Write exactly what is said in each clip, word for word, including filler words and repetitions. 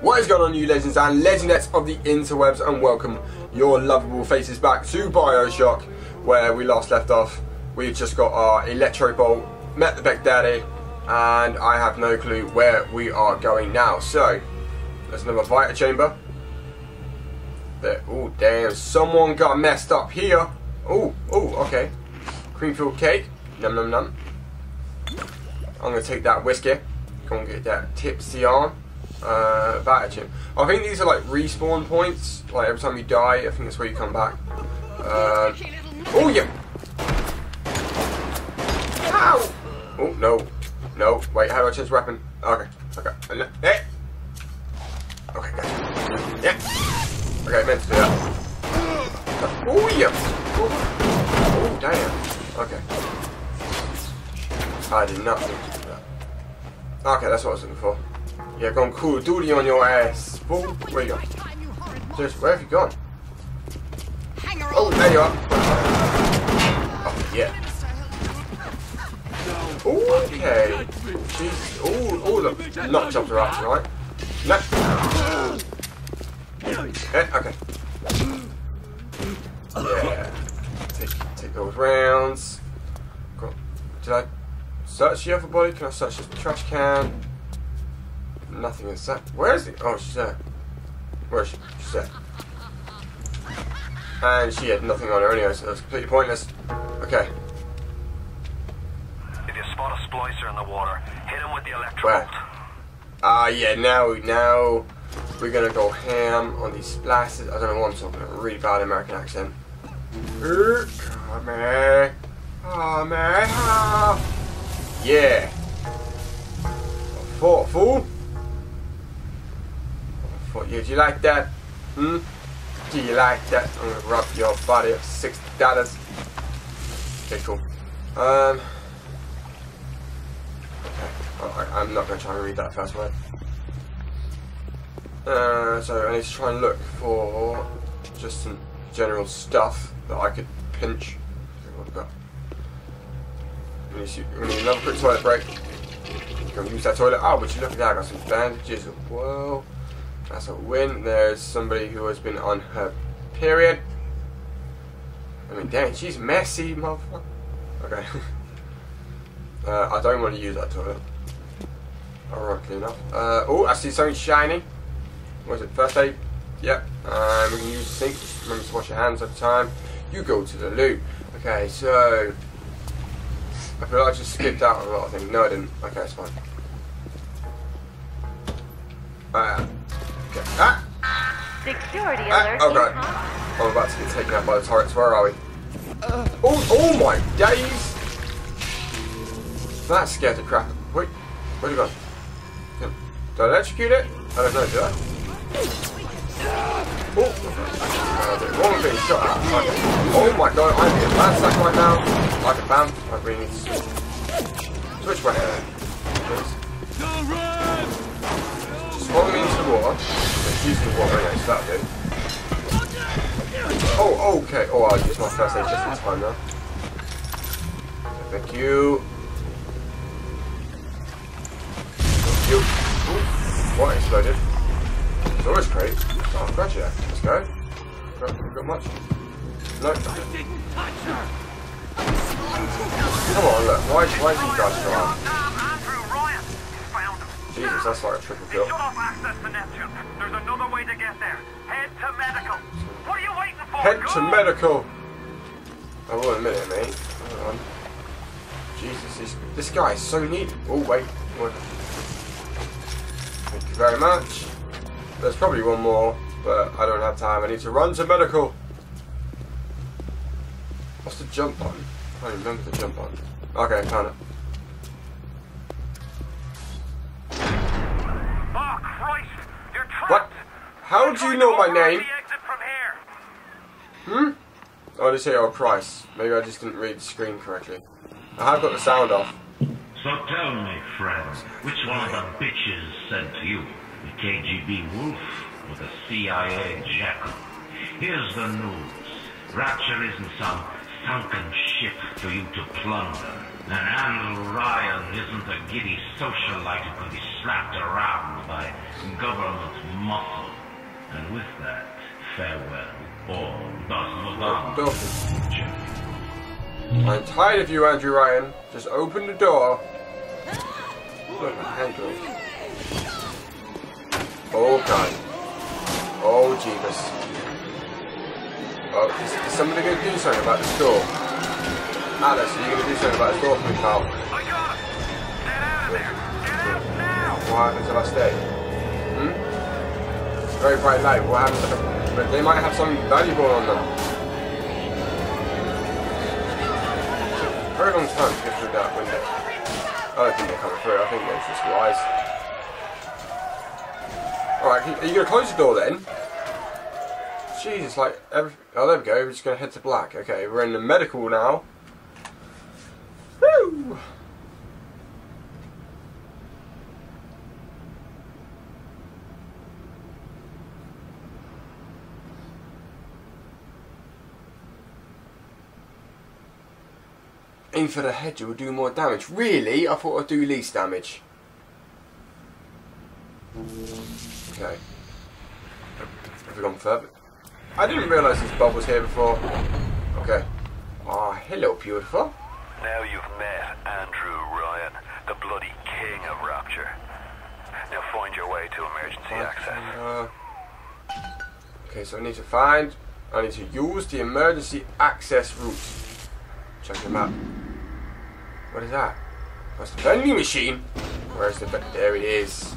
What is going on, you legends and legendettes of the interwebs, and welcome your lovable faces back to BioShock, where we last left off. We've just got our Electro Bolt, met the Big Daddy, and I have no clue where we are going now. So, there's another Vita Chamber. Oh damn, someone got messed up here. Oh, oh, okay. Creamfield cake, num num num. I'm going to take that whiskey. Go and get that tipsy on. Uh, Vatican. I think these are like respawn points. Like every time you die, I think that's where you come back. Uh, oh yeah! Ow! Oh no, no. Wait, how do I change weapon? Okay, okay. Hey! Okay, gotcha. Yeah. Okay, I meant to do that. Oh yeah! Oh damn! Okay. I did not think to do that. Okay, that's what I was looking for. Yeah, gone cool duty on your ass. Whoa, where you gone? Just where have you gone? Oh, there you are. Oh, yeah. Okay. Jesus. All, all the nutjobs are up, right? No. Yeah, okay. Yeah. Take, take those rounds. Go. Did I search the other body? Can I search this trash can? Nothing inside. Where is it? Oh, she's there. Where is she? She's there. And she had nothing on her anyway, so that's completely pointless. Okay. If you spot a splicer in the water, hit him with the electro bolt. Ah, uh, yeah. Now, now we're gonna go ham on these splicers. I don't know what I'm talking about. Really bad American accent. Come here. Come here. Yeah. Four, fool. Yeah, do you like that? Hmm? Do you like that? I'm gonna rub your body up sixty dollars. Okay, cool. Um. Okay. Alright, I'm not gonna try and read that first word. Uh, so I need to try and look for just some general stuff that I could pinch. What have I got? We need, to, we need another quick toilet break. Gonna use that toilet. Oh, would you look at that? I got some bandages. Whoa. That's a win. There's somebody who has been on her period. I mean, dang, she's messy, motherfucker. Okay. uh, I don't want to use that toilet. Ironically enough. Uh, oh, I see something shiny. What is it? First aid? Yep. Um, we can use the sink. Just remember to wash your hands every time you go to the loo. Okay, so. I feel like I just skipped out on a lot of things. No, I didn't. Okay, it's fine. Uh, Okay. Ah! Security ah, alert. Oh god. I'm about to get taken out by the turrets. Where are we? Uh, oh, oh my days! That scared the crap. Wait, where'd you go? Did I electrocute it? I don't know, did I? Oh, okay. uh, wrong thing shot out. Okay. Oh my god, I'm getting ransacked right now. Like a bam. I really need to switch. Switch my head. Please. Swung me into the water. Let's use the water next, that'll do. Oh, okay. Oh, I'll use my first aid just in time now. Thank you. Thank you. Ooh, what exploded? Storage crate. Oh, gotcha. Let's go. Haven't got much. No. Come on, look. Why, why is he dodging around? Jesus, that's like a triple kill. Shut off access to Neptune. There's another way to get there. Head to medical. What are you waiting for? Head Go! to medical. I will admit it, mate. Hold on. Jesus, this guy is so neat. Oh, wait. What? Thank you very much. There's probably one more, but I don't have time. I need to run to medical. What's the jump button? I don't remember the jump button. Okay, I found it. What? How do you know my name? Hmm? Oh, they say, oh Christ. Maybe I just didn't read the screen correctly. I have got the sound off. So tell me, friends, which one of the bitches sent to you? The K G B wolf or the C I A jackal? Here's the news. Rapture isn't some sunken ship for you to plunder. And Andrew Ryan isn't a giddy socialite who can be slapped around by government muscle. And with that, farewell, all thus the I'm tired of you, Andrew Ryan. Just open the door. Look, my handle. Oh, God. Oh, Jeebus. Oh, is, is somebody going to do something about this door? Alice, are you going to do something about this door for me, pal? I got him! Get out of there! Get out now! What happens if I stay? Hmm? It's a very bright light. What happens if I... But they might have something valuable on them. Very long time to get through that window. I don't think they're coming through. I think they're just wise. Alright, are you going to close the door then? Jesus, like... Every... Oh, there we go. We're just going to head to black. Okay, we're in the medical now. Woo! Aim for the head, you will do more damage. Really? I thought I'd do least damage. Okay. Have we gone further? I didn't realise this bubble was here before. Okay. Ah, oh, hello, beautiful. Now you've met Andrew Ryan, the bloody king of Rapture. Now find your way to emergency okay, access. Uh, okay, so I need to find... I need to use the emergency access route. Check the map. What is that? That's the vending machine! Where's the... There it is.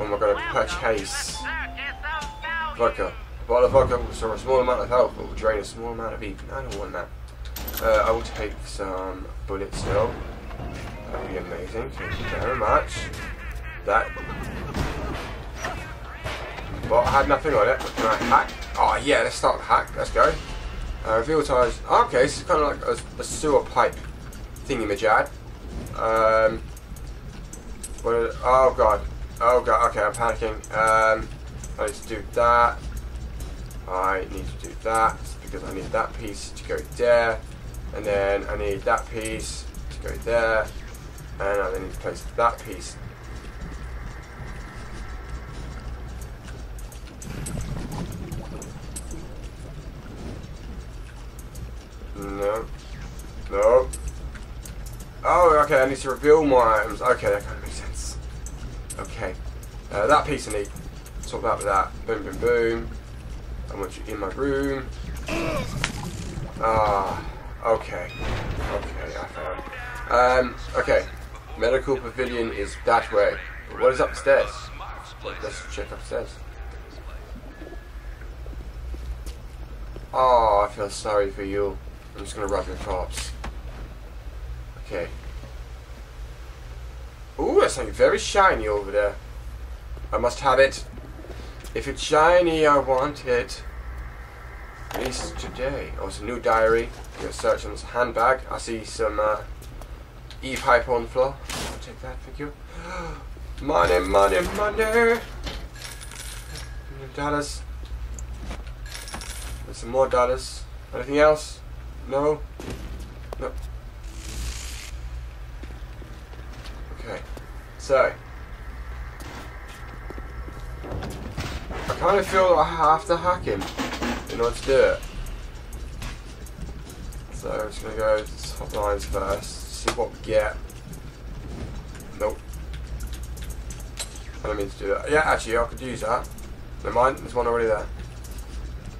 Oh my god, I purchase. Vodka. A bottle of vodka will serve a small amount of health, but will drain a small amount of even. I don't want that. Uh, I will take some bullets still. That would be amazing. Thank you very much. That. Well, I had nothing on it. Can I hack? Oh, yeah, let's start with hack. Let's go. Uh, reveal tires. Oh, okay, this is kind of like a, a sewer pipe thingy-majad. Um. What are, oh, God. Oh, God. Okay, I'm panicking. Um, I need to do that. I need to do that because I need that piece to go there. And then I need that piece to go there, and I then need to place that piece. No. No. Oh, okay, I need to reveal my items. Okay, that kind of makes sense. Okay. Uh, that piece I need. Swap that with that. Boom, boom, boom. I want you in my room. Ah. Okay, okay, I found. Um, okay, medical pavilion is that way. But what is upstairs? Let's check upstairs. Oh, I feel sorry for you. I'm just gonna rub your corpse. Okay. Ooh, there's something very shiny over there. I must have it. If it's shiny, I want it. At least today. Oh, it's a new diary. I'm going to search on this handbag. I see some uh, Eve Hypo on the floor. I'll take that, thank you. Money, money, money! Dollars. There's some more dollars. Anything else? No? No. Okay. So. I kind of feel that I have to hack him in order to do it. So I'm just going to go to top lines first, see what we get. Nope. I don't mean to do that. Yeah, actually, I could use that. Never mind, there's one already there.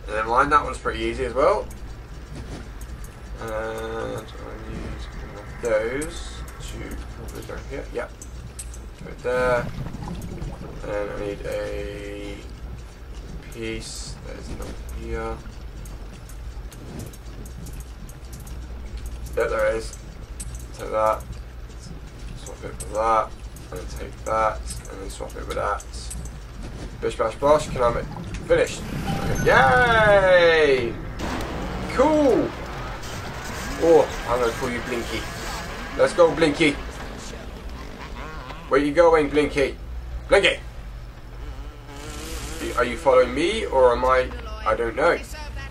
Never mind, that one's pretty easy as well. And I'll use one of those to probably go here. Yep. Go there. And I need a piece that is not here. Yeah, there it is. Take that, swap it with that, and then take that, and then swap it with that. Bish bash bosh, can I make finished? Okay. Yay! Cool! Oh, I'm gonna call you Blinky. Let's go, Blinky! Where you going, Blinky? Blinky! Are you following me, or am I... I don't know.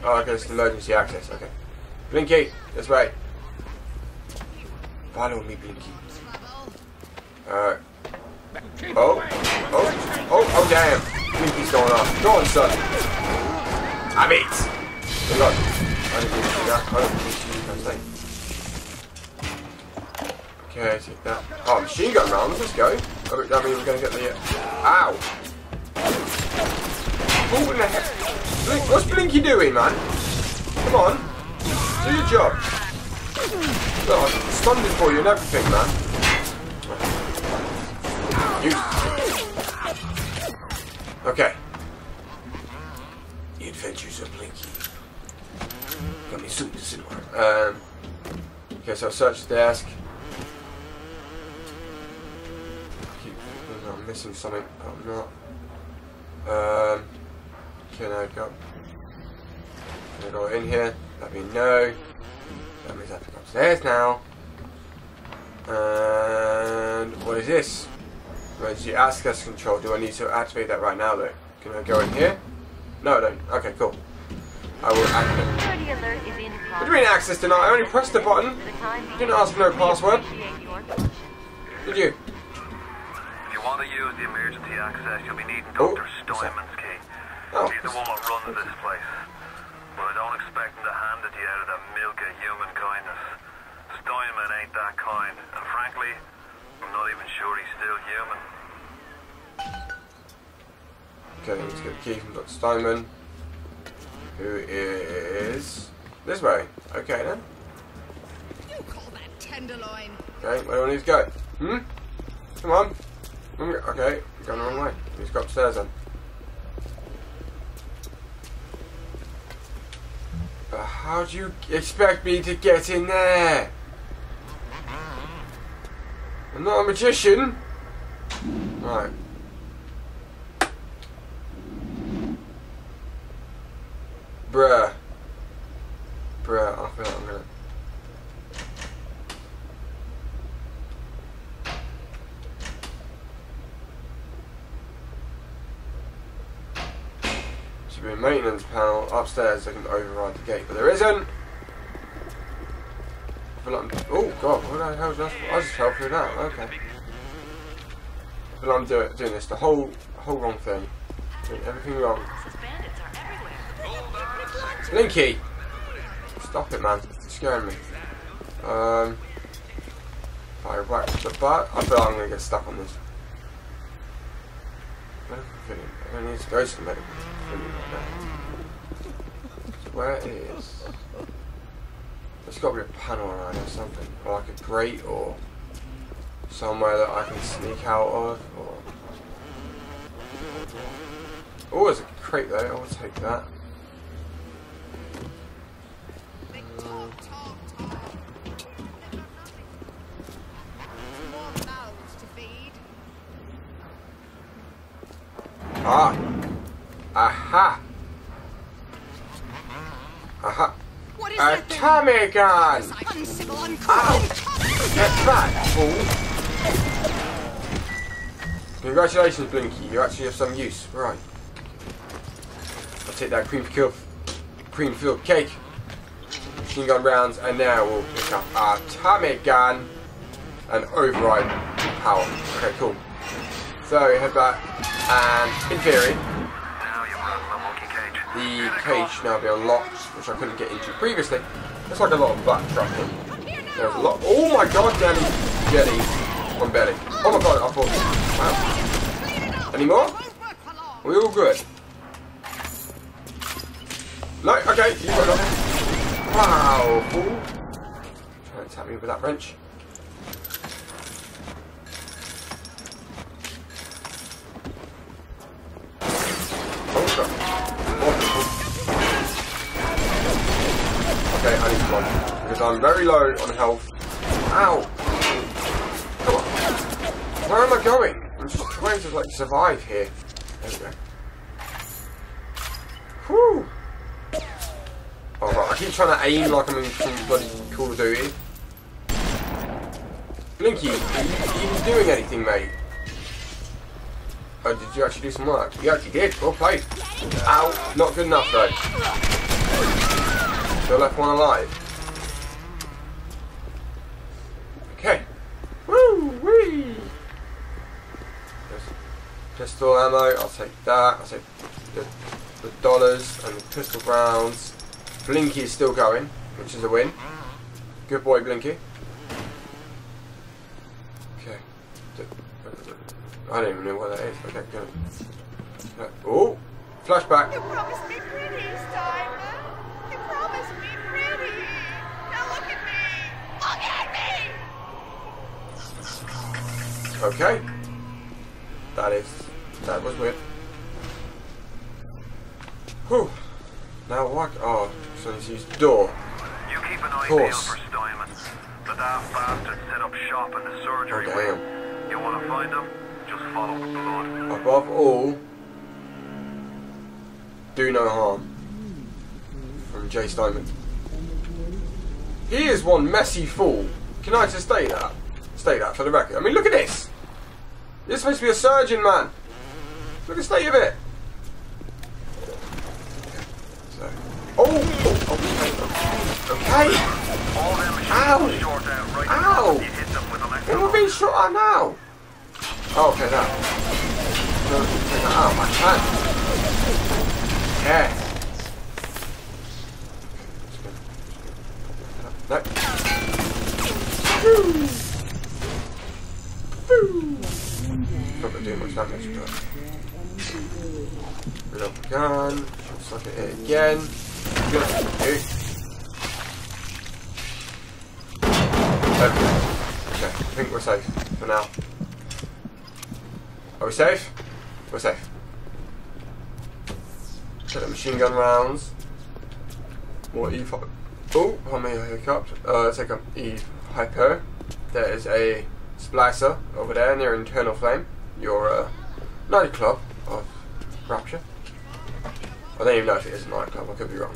Oh, okay, it's emergency access, okay. Blinky, this way. Follow me, Blinky. Alright. Oh. Oh. Oh, oh damn. Blinky's going off. Go on, son. I'm it. Good luck. Okay, I take that. Oh, machine gun rounds. Let's go. Oh, that means we're going to get the... Ow. Oh, what the heck? Blink, what's Blinky doing, man? Come on. Do your job. Look, I'm stunned for you and everything, man. You. Okay. The Adventures of Blinky. Got me super similar. Um. Okay, so I'll search the desk. I keep thinking I'm missing something, but I'm not. Um. Okay, now go. Can I go in here? Let me know. That means I have to go upstairs now. And what is this? Emergency access control. Do I need to activate that right now though? Can I go in here? No, I don't. Okay, cool. I will activate it. What do you mean access denied? I only pressed the button. You didn't ask for no password. Did you? If you want to use the emergency access, you'll be needing Doctor Steinman's key. Oh. He's the one that runs this place. But I don't expect him to hand it to you out of the milk of human kindness. Steinman ain't that kind, and frankly, I'm not even sure he's still human. Okay, let's get the key from Doctor Steinman, who is this way. Okay then. You call that tenderloin. Okay, where do I need to go? Hmm? Come on. Okay, we're going the wrong way. Let's go upstairs then. How do you expect me to get in there? I'm not a magician. Right. Bruh. Bruh, I feel like I'm gonna... Be a maintenance panel upstairs. I can override the gate, but there isn't. I feel like I'm, oh god, what the hell is that? I just fell through that. Okay. I feel like I'm do, doing this the whole, whole wrong thing. Doing everything wrong. Blinky, stop it, man! It's scaring me. Um, I whack the butt. I feel like I'm gonna get stuck on this. I need to go to the medical clinic right now. So where is... There's got to be a panel around or something. Or like a grate or... Somewhere that I can sneak out of or... Oh, there's a crate there. I'll take that. Um, Ah! Aha! Aha! What is a Tommy Gun! Uncivil, Ow! Get back, fool! Congratulations, Blinky. You actually have some use. Right. I'll take that cream filled, cream filled cake. Machine gun rounds, and now we'll pick up our Tommy Gun and override power. Okay, cool. So, head back. And in theory, the cage now be unlocked, which I couldn't get into previously. It's like a lot of backtracking. There's a lot. Of, oh my god, damn jelly on belly. Oh my god, I thought. Wow. Any more? We all good? No. Okay, you got nothing. Wow, fool! Trying to tap me with that wrench. Okay, I need one because I'm very low on health. Ow! Come on. Where am I going? I'm just trying to like survive here. There we go. Whew! Oh right, I keep trying to aim like I'm in some bloody Call of Duty. Blinky, are you even doing anything, mate? Oh, did you actually do some work? You actually did. Well played. Ow! Not good enough though. Still left one alive. Okay. pistol ammo, I'll take that, I'll take the, the dollars and the pistol rounds. Blinky is still going, which is a win. Good boy, Blinky. Okay. I don't even know what that is. Okay, good. Oh! Flashback! You promised me pretty, Steinman! You promised me pretty! Now look at me! Look at me! Okay. That is... that was weird. Whew. Now what? Oh, so let's use door. You keep an eye peeled for Steinman. But that bastard set up shop in the surgery wing. Oh, you want to find him? Just follow the blood. Above all, do no harm. From Jay Steinman. He is one messy fool. Can I just state that? State that for the record. I mean, look at this. You're supposed to be a surgeon, man. Look at the state of it. Oh! Oh! Oh. Okay! Ow! Ow! What are we being shot at now? Oh, okay, now. No, take that out, I can. Yeah! No. Boom! Boom! Not gonna do much damage, but... reload the gun. I'll suck at it again. Good. Okay. Okay, I think we're safe for now. Are we safe? We're safe. Get the machine gun rounds. More Eve Hypo. Oh, how many hiccups? Uh, let's take up Eve Hypo. There is a splicer over there near internal flame. Your uh, nightclub of Rapture. I don't even know if it is a nightclub, I could be wrong.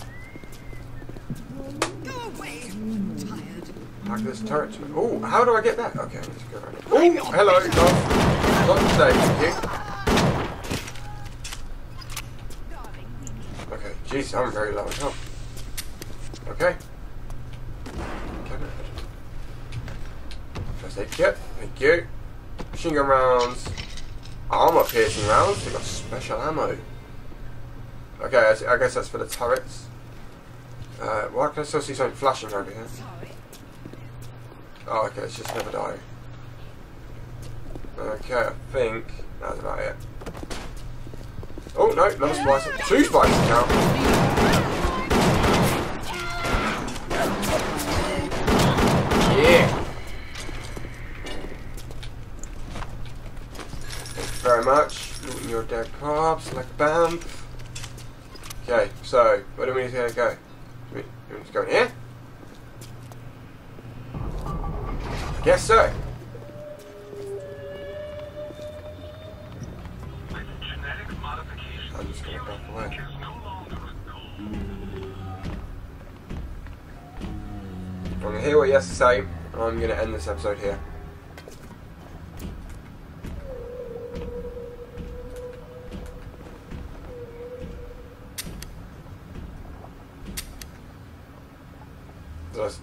Go away. I'm tired. Back this turret. Oh, how do I get that? Okay, let's go around. Oh, hello, guys. Not today, thank you. Okay, jeez, I'm very low at home. Okay. First aid kit, thank you. Machine gun rounds. Armor piercing rounds. They got special ammo. Okay, I guess that's for the turrets. Uh, why can I still see something flashing around here? Oh, okay, it's just never die. Okay, I think that's about it. Oh, no, another splicer. Two splicers now! Yeah! Thank you very much. Looting your dead corpse like a bam. Okay, so, where do we need to go? Do we, do we need to go in here? I guess so. Genetic modification. I'm just going to back away. I'm going to hear what he has to say, and I'm going to end this episode here.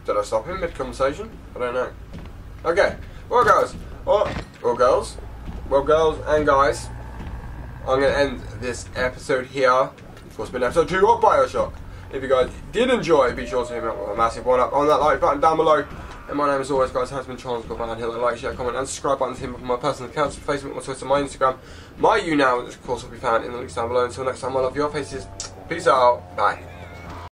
Did I stop him mid-conversation? I don't know. Okay. Well, guys. Well, well, girls. Well, girls and guys. I'm going to end this episode here. Of course, it's been episode two of BioShock. If you guys did enjoy, be sure to hit me up with a massive one up on that like button down below. And my name, as always, guys, has been Charles Copeland. Hit the like, share, comment, and subscribe buttons here for my personal accounts, Facebook, my Twitter, my Instagram, my YouNow, which, of course, will be found in the links down below. Until next time, I love your faces. Peace out. Bye.